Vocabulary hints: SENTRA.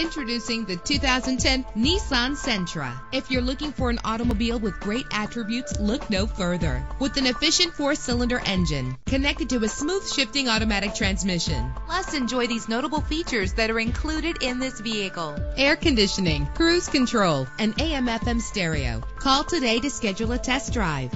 Introducing the 2010 Nissan Sentra. If you're looking for an automobile with great attributes, look no further. With an efficient 4-cylinder engine connected to a smooth shifting automatic transmission. Plus, enjoy these notable features that are included in this vehicle: air conditioning, cruise control, and AM/FM stereo. Call today to schedule a test drive.